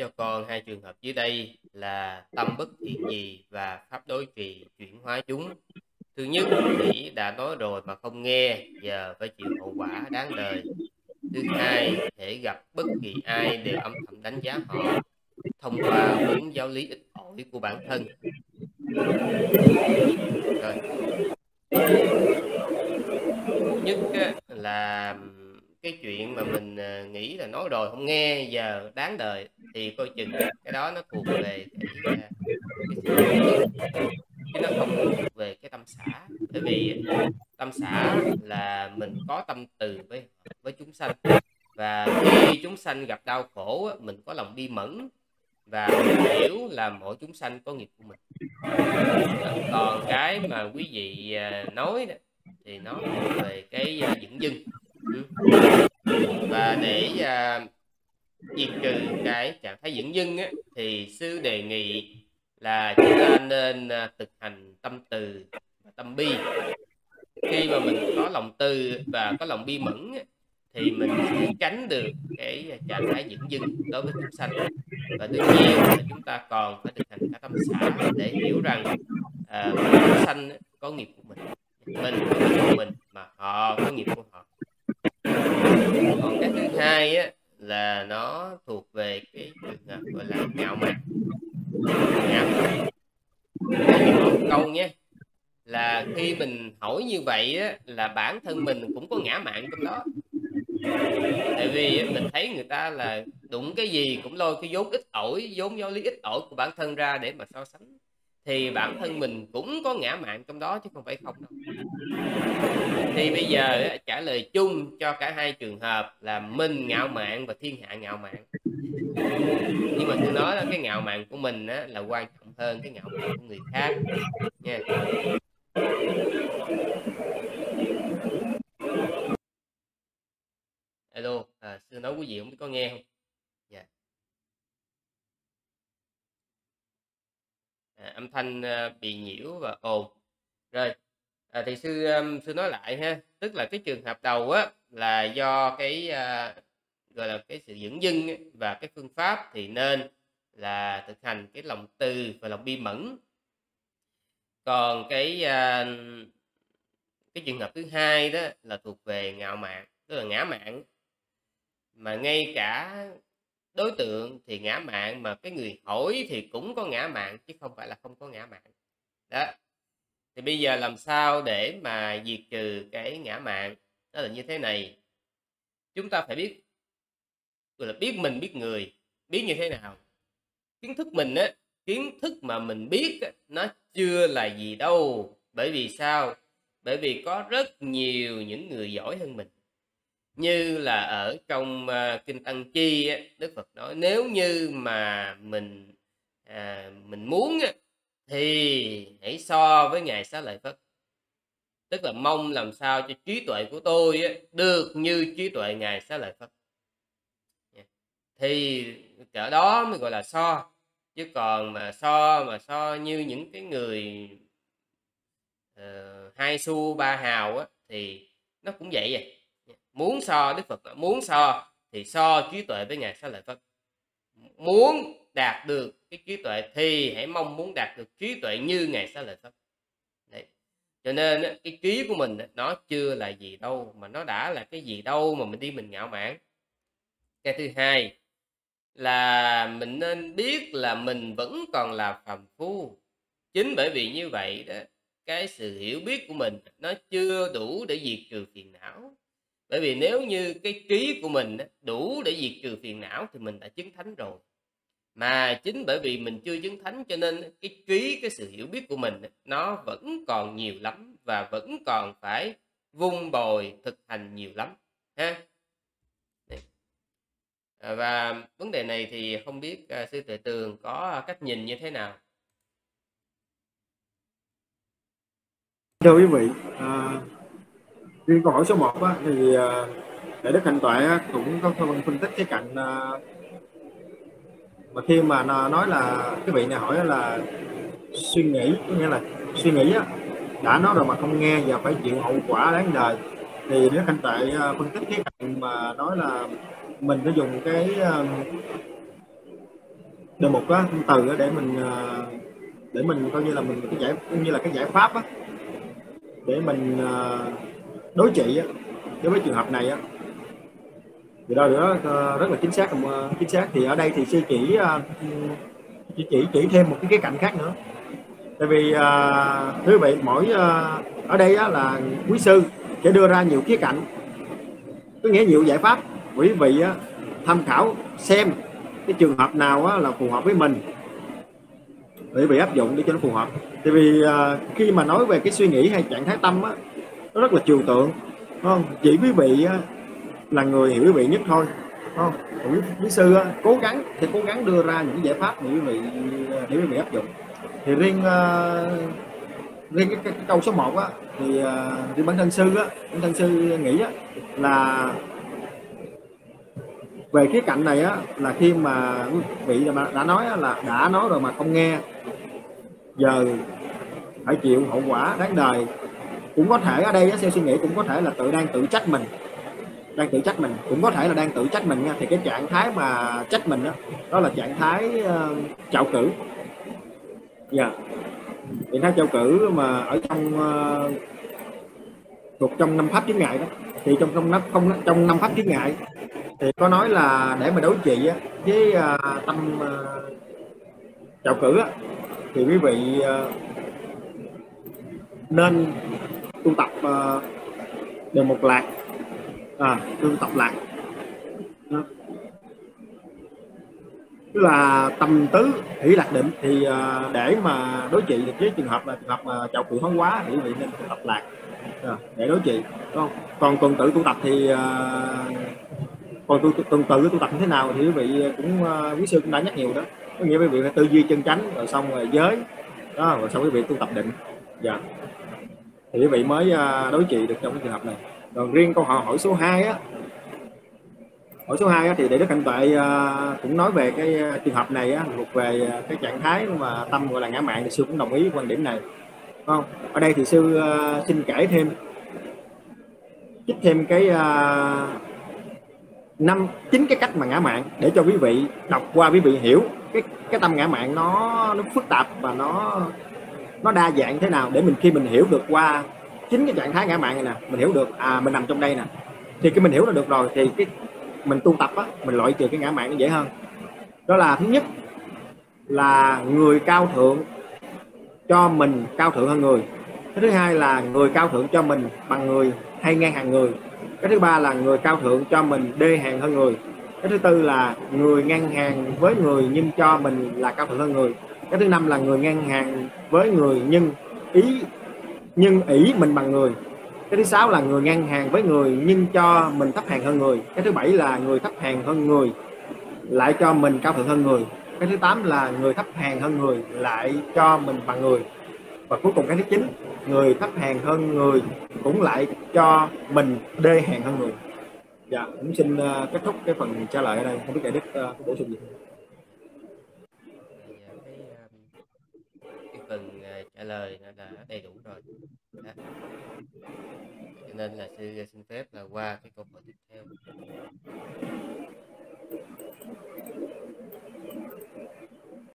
cho con hai trường hợp dưới đây là tâm bất thiện gì và pháp đối trị chuyển hóa chúng. Thứ nhất, nghĩ đã nói rồi mà không nghe, giờ phải chịu hậu quả đáng đời. Thứ hai, thể gặp bất kỳ ai đều âm thầm đánh giá họ thông qua những giáo lý ích ỏi của bản thân. Rồi. Nhất là cái chuyện mà mình nghĩ là nói rồi không nghe, giờ đáng đời, thì coi chừng cái đó nó thuộc về cái nó không thuộc về cái tâm xã. Bởi vì tâm xã là mình có tâm từ với chúng sanh, và khi chúng sanh gặp đau khổ mình có lòng bi mẫn và hiểu là mỗi chúng sanh có nghiệp của mình. Còn cái mà quý vị nói đó, thì nó thuộc về cái dưỡng dưng. Và để diệt trừ cái trạng thái dưỡng dưng á, thì sư đề nghị là chúng ta nên thực hành tâm từ và tâm bi. Khi mà mình có lòng từ và có lòng bi mẫn á, thì mình sẽ tránh được cái trạng thái dưỡng dưng đối với chúng sanh. Và đương nhiên chúng ta còn phải thực hành cả tâm xã để hiểu rằng chúng sanh có nghiệp của mình có nghiệp của mình mà họ có nghiệp của họ. Còn cái thứ hai á, là nó thuộc về cái trường gọi là ngạo mạn. Một câu nhé, là khi mình hỏi như vậy á, là bản thân mình cũng có ngã mạn trong đó. Tại vì mình thấy người ta là đụng cái gì cũng lôi cái vốn ích ỏi, vốn giáo lý ích ỏi của bản thân ra để mà so sánh, thì bản thân mình cũng có ngã mạn trong đó chứ không phải không đâu. Thì bây giờ trả lời chung cho cả hai trường hợp là mình ngạo mạn và thiên hạ ngạo mạn. Nhưng mà tôi nói là cái ngạo mạn của mình á, là quan trọng hơn cái ngạo mạn của người khác nha. Hello, sư nói quý vị không biết có nghe không? Dạ. Âm thanh bị nhiễu và ồn. Rồi, thì sư nói lại ha, tức là cái trường hợp đầu á là do cái gọi là cái sự dưỡng dưng ấy, và cái phương pháp thì nên là thực hành cái lòng từ và lòng bi mẫn. Còn cái trường hợp thứ hai đó là thuộc về ngạo mạn, tức là ngã mạn. Mà ngay cả đối tượng thì ngã mạn, mà cái người hỏi thì cũng có ngã mạn chứ không phải là không có ngã mạn. Đó. Thì bây giờ làm sao để mà diệt trừ cái ngã mạn? Đó là như thế này. Chúng ta phải biết, gọi là biết mình biết người. Biết như thế nào? Kiến thức mình á, kiến thức mà mình biết á, nó chưa là gì đâu. Bởi vì sao? Bởi vì có rất nhiều những người giỏi hơn mình. Như là ở trong Kinh Tăng Chi á, Đức Phật nói nếu như mà mình muốn á, thì hãy so với Ngài Xá Lợi Phất. Tức là mong làm sao cho trí tuệ của tôi á, được như trí tuệ Ngài Xá Lợi Phất. Thì cỡ đó mới gọi là so. Chứ còn mà so như những cái người 2 xu 3 hào á, thì nó cũng vậy vậy. Muốn so, Đức Phật muốn so thì so trí tuệ với Ngài Xá Lợi Phất. Muốn đạt được cái trí tuệ thì hãy mong muốn đạt được trí tuệ như Ngài Xá Lợi Phất. Đấy. Cho nên cái trí của mình nó chưa là gì đâu, mà nó đã là cái gì đâu mà mình ngạo mạn. Cái thứ hai là mình nên biết là mình vẫn còn là phàm phu. Chính bởi vì như vậy đó, cái sự hiểu biết của mình nó chưa đủ để diệt trừ phiền não. Bởi vì nếu như cái trí của mình đủ để diệt trừ phiền não thì mình đã chứng thánh rồi. Mà chính bởi vì mình chưa chứng thánh cho nên cái trí, cái sự hiểu biết của mình nó vẫn còn nhiều lắm, và vẫn còn phải vun bồi thực hành nhiều lắm ha. Và vấn đề này thì không biết sư Tuệ Tường có cách nhìn như thế nào? Thưa quý vị, riêng câu hỏi số 1 á, thì đại đức Hạnh Tuệ cũng có phân tích cái cạnh mà khi mà nói là cái vị này hỏi là suy nghĩ, có nghĩa là suy nghĩ á, đã nói rồi mà không nghe và phải chịu hậu quả đáng đời. Thì đại đức Hạnh Tuệ phân tích cái cạnh mà nói là mình đã dùng cái đề mục đó, từ để mình coi như là mình cái giải pháp đó, để mình đối trị đối với trường hợp này á. Thì đó nữa rất là chính xác, thì ở đây thì sư chỉ thêm một cái cạnh khác nữa. Tại vì quý vị mỗi ở đây á, là quý sư sẽ đưa ra nhiều khía cạnh, có nghĩa nhiều giải pháp. Quý vị á, tham khảo xem cái trường hợp nào á, là phù hợp với mình, quý vị áp dụng để cho nó phù hợp. Tại vì khi mà nói về cái suy nghĩ hay trạng thái tâm á, nó rất là trừu tượng, không chỉ quý vị á, là người hiểu quý vị nhất thôi, không? Quý sư á, cố gắng thì đưa ra những giải pháp để quý vị áp dụng. Thì riêng cái câu số 1 á, thì bản thân sư á, nghĩ á, là về khía cạnh này á, là khi mà quý vị đã nói á, là đã nói rồi mà không nghe, giờ phải chịu hậu quả đáng đời. Cũng có thể ở đây á, theo suy nghĩ cũng có thể là tự đang tự trách mình nha. Thì cái trạng thái mà trách mình đó, đó là trạng thái trạo cử. Dạ, trạng thái trạo cử mà ở trong thuộc trong 5 pháp chướng ngại đó. Thì trong 5 pháp chướng ngại thì có nói là để mà đối trị á, với tâm trạo cử á, thì quý vị nên tu tập đề mục lạc, tức là tầm tứ hỷ lạc định. Thì để mà đối trị được với trường hợp là trạo cử hoang quá thì quý vị nên tu tập lạc để đối trị, đúng không? Còn tuần tự tu tập thì tu tập như thế nào thì quý vị cũng quý sư cũng đã nhắc nhiều đó. Có nghĩa quý vị phải tư duy chân chánh, rồi xong rồi giới đó, rồi xong quý vị tu tập định. Dạ, thì quý vị mới đối trị được trong cái trường hợp này. Còn riêng câu hỏi số 2 á, thì Đại Đức Hạnh Tuệ cũng nói về cái trường hợp này á, thuộc về cái trạng thái mà tâm gọi là ngã mạn, thì sư cũng đồng ý quan điểm này, không? Ở đây thì sư xin kể thêm, chích thêm cái 9 cái cách mà ngã mạn để cho quý vị đọc qua, quý vị hiểu cái tâm ngã mạn nó phức tạp và nó đa dạng thế nào, để mình khi mình hiểu được qua 9 cái trạng thái ngã mạn này nè, mình hiểu được mình nằm trong đây nè, thì cái mình hiểu là được rồi, thì cái mình tu tập á, mình loại trừ cái ngã mạn nó dễ hơn. Đó là thứ nhất là người cao thượng cho mình cao thượng hơn người, cái thứ hai là người cao thượng cho mình bằng người hay ngang hàng người, cái thứ ba là người cao thượng cho mình đê hàng hơn người, cái thứ tư là người ngang hàng với người nhưng cho mình là cao thượng hơn người, cái thứ năm là người ngang hàng với người nhưng ỷ mình bằng người, cái thứ sáu là người ngang hàng với người nhưng cho mình thấp hàng hơn người, cái thứ bảy là người thấp hàng hơn người lại cho mình cao thượng hơn người, cái thứ tám là người thấp hàng hơn người lại cho mình bằng người, và cuối cùng cái thứ 9, người thấp hàng hơn người cũng lại cho mình đê hàng hơn người. Dạ, cũng xin kết thúc cái phần trả lời ở đây, không biết Đại Đức có bổ sung gì không? Cái phần trả lời đã đầy đủ rồi. Đó. Cho nên là sư xin phép là qua cái câu hỏi tiếp theo.